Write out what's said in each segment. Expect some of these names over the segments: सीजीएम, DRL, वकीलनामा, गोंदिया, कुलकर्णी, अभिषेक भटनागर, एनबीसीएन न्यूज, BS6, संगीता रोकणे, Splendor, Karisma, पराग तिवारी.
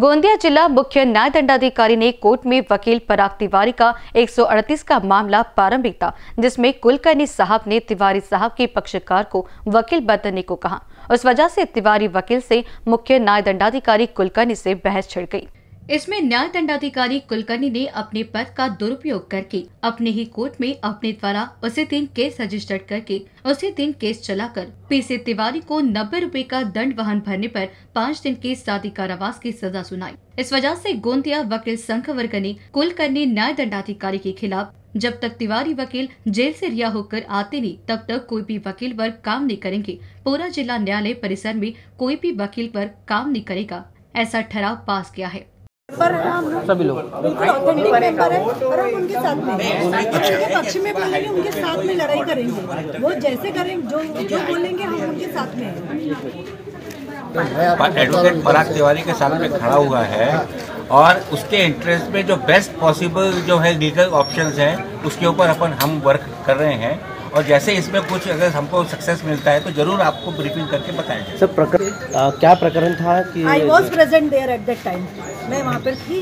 गोंदिया जिला मुख्य न्याय दंडाधिकारी ने कोर्ट में वकील पराग तिवारी का 138 का मामला प्रारंभिक था, जिसमें कुलकर्णी साहब ने तिवारी साहब के पक्षकार को वकील बदलने को कहा। उस वजह से तिवारी वकील से मुख्य न्याय दंडाधिकारी कुलकर्णी से बहस छिड़ गई। इसमें न्याय दंडाधिकारी कुलकर्णी ने अपने पद का दुरुपयोग करके अपने ही कोर्ट में अपने द्वारा उसी दिन केस रजिस्टर करके उसी दिन केस चलाकर पीसी तिवारी को 90 रुपए का दंड वहन भरने पर 5 दिन के साथ कारावास की सजा सुनाई। इस वजह से गोंदिया वकील संघ वर्ग ने कुलकर्णी न्याय दंडाधिकारी के खिलाफ जब तक तिवारी वकील जेल से रिहा होकर आते नहीं तब तक कोई भी वकील वर्ग काम नहीं करेंगे, पूरा जिला न्यायालय परिसर में कोई भी वकील वर्ग काम नहीं करेगा, ऐसा ठराव पास किया है। पर सभी लोग ऑथेंटिक मेंबर है और हम उनके साथ में उनके पक्ष में बोलेंगे, उनके साथ में लड़ाई करेंगे, वो जैसे करेंगे जो बोलेंगे हम उनके साथ में। एडवोकेट पराग तिवारी के सामने खड़ा हुआ है और उसके इंटरेस्ट में जो बेस्ट पॉसिबल जो है लीगल ऑप्शंस हैं उसके ऊपर अपन हम वर्क कर रहे हैं और जैसे इसमें कुछ अगर हमको सक्सेस मिलता है तो जरूर आपको ब्रीफिंग करके बताएंगे। सर क्या प्रकरण था कि I was present there at that time, मैं वहाँ पर थी।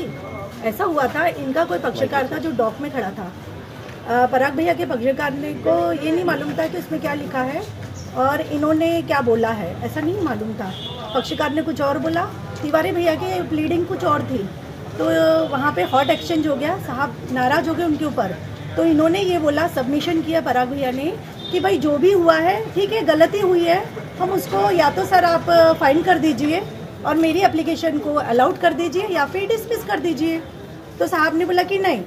ऐसा हुआ था, इनका कोई पक्षकार था जो डॉक में खड़ा था। पराग भैया के पक्षकार ने को ये नहीं मालूम था कि इसमें क्या लिखा है और इन्होंने क्या बोला है, ऐसा नहीं मालूम था। पक्षकार ने कुछ और बोला, तिवारी भैया की प्लीडिंग कुछ और थी, तो वहाँ पर हॉट एक्सचेंज हो गया। साहब नाराज हो गए उनके ऊपर, तो इन्होंने ये बोला, सबमिशन किया पराग भैया ने कि भाई जो भी हुआ है ठीक है, गलती हुई है, हम उसको या तो सर आप फाइन कर दीजिए और मेरी एप्लीकेशन को अलाउड कर दीजिए या फिर डिसमिस कर दीजिए। तो साहब ने बोला कि नहीं,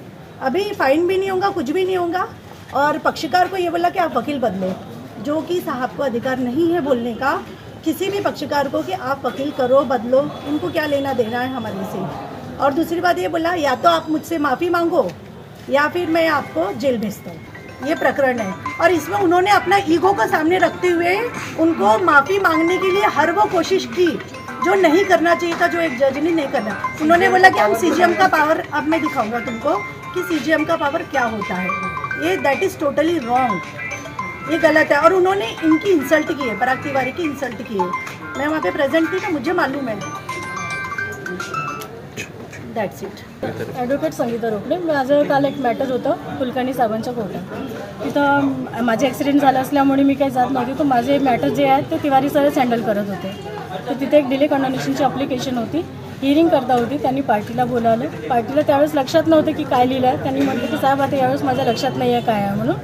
अभी फाइन भी नहीं होगा, कुछ भी नहीं होगा, और पक्षकार को ये बोला कि आप वकील बदलो, जो कि साहब को अधिकार नहीं है बोलने का किसी भी पक्षकार को कि आप वकील करो बदलो, उनको क्या लेना देना है हमारे से। और दूसरी बात ये बोला, या तो आप मुझसे माफ़ी मांगो या फिर मैं आपको जेल भेजता हूँ, ये प्रकरण है। और इसमें उन्होंने अपना ईगो को सामने रखते हुए उनको माफ़ी मांगने के लिए हर वो कोशिश की जो नहीं करना चाहिए था, जो एक जज ने नहीं करना। उन्होंने बोला कि हम सीजीएम का पावर, अब मैं दिखाऊंगा तुमको कि सीजीएम का पावर क्या होता है, ये दैट इज़ टोटली रॉन्ग, ये गलत है। और उन्होंने इनकी इंसल्ट की है, पराग तिवारी की इंसल्ट की है। मैं वहाँ पर प्रेजेंट थी तो मुझे मालूम है। That's it. Advocate संगीता रोकणे, माझं काल एक मॅटर होतं कुलकर्णी साहेबांच्या कोर्टात, तिथं माझे ॲक्सिडेंट झाला असल्यामुळे मी काही जात नव्हती, तर माझे मॅटर जे आहेत ते तिवारी सरच हँडल करत होते। तर तिथे एक डिले कंडोनेशनची अप्लिकेशन होती, हिअरिंग करता होती, त्यांनी पार्टीला बोलावलं। पार्टीला त्यावेळेस लक्षात नव्हतं की काय लिहिलं आहे, त्यांनी म्हटलं की साहेब आता यावेळेस माझ्या लक्षात नाही आहे काय आहे म्हणून,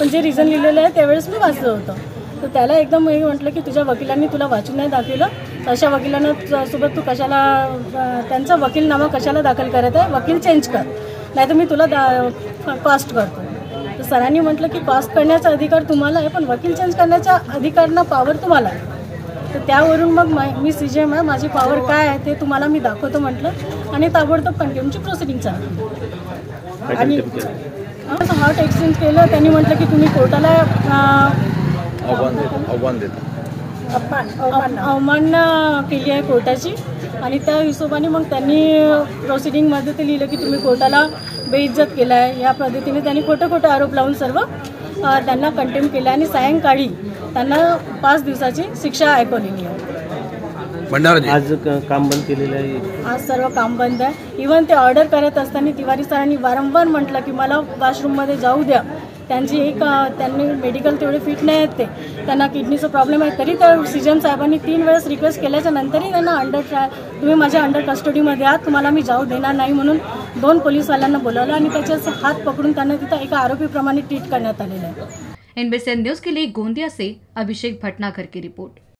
पण जे रिझन लिहिलेलं आहे त्यावेळेस मी वाचलं होतं। तर त्याला एकदम मी म्हटलं की तुझ्या वकिलांनी तुला वाचून नाही दाखवलं, अशा वकिलांना सोबत तू कशाला त्यांचा वकीलनामा कशाला दाखल करत आहे, वकील चेंज कर, नाही तर मी तुला कॉस्ट करतो। तर सरांनी म्हटलं की कॉस्ट करण्याचा अधिकार तुम्हाला आहे पण वकील चेंज करण्याचा अधिकार ना पावर तुम्हाला आहे। तर त्यावरून मग मी सीजीएम आहे, माझी पावर काय आहे ते तुम्हाला मी दाखवतो म्हटलं, आणि ताबडतोब कंटेम्प्टची प्रोसिडिंग चालू। आणि हॉट एक्सचेंज केलं, त्यांनी म्हटलं की तुम्ही कोर्टाला आव्हान देता, अवमान केली आहे कोर्टाची, आणि त्या हिशोबाने मग त्यांनी प्रोसिडिंगमध्ये ते लिहिलं की तुम्ही कोर्टाला बेइज्जत केला आहे, या पद्धतीने त्यांनी खोटं खोटं आरोप लावून सर्व त्यांना कंटेम्प्ट केलं आणि सायंकाळी त्यांना 5 दिवसाची शिक्षा ऐकवलेली आहे। आज काम बंद केलेलं आहे, आज सर्व काम बंद आहे। इव्हन ते ऑर्डर करत असताना तिवारी सरांनी वारंवार म्हटलं की मला वॉशरूममध्ये जाऊ द्या, त्यांची एक त्यांनी मेडिकल तेवढे फिट नाही आहेत, ते त्यांना किडनीचा प्रॉब्लेम आहे, तरी त्या सीजन साहेबांनी 3 वेळेस रिक्वेस्ट केल्याच्या नंतरही त्यांना तुम्ही माझ्या अंडर कस्टडीमध्ये आहात, तुम्हाला मी जाऊ देणार नाही म्हणून 2 पोलीसवाल्यांना बोलावलं आणि त्याच्याच हात पकडून त्यांना तिथं एका आरोपीप्रमाणे ट्रीट करण्यात आलेलं आहे। एनबीसीएन न्यूज के लिए गोंदिया से अभिषेक भटनागर की रिपोर्ट।